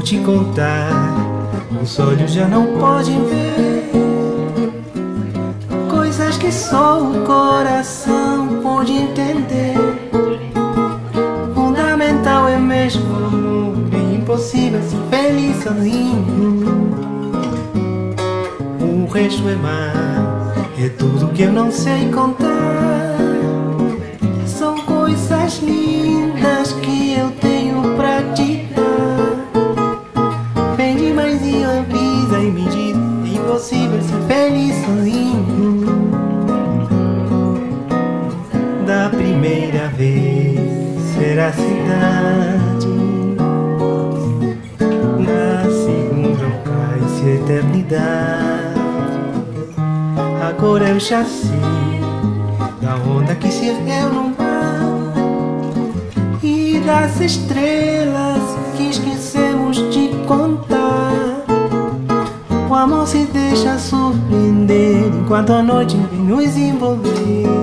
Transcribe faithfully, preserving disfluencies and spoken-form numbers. vou te contar. Os olhos já não podem ver coisas que só o coração pode entender. Fundamental é mesmo, bem impossível ser feliz sozinho. O resto é mais, é tudo que eu não sei contar. São coisas lindas que eu tenho pra te dar. Vem demais e avisa e me diz, é impossível ser feliz sozinho. Da primeira vez será cidade, da segunda paz e eternidade. Agora eu já sei da onda que se ergueu no mar e das estrelas que esquecemos de contar. O amor se deixa surpreender enquanto a noite vem nos envolver.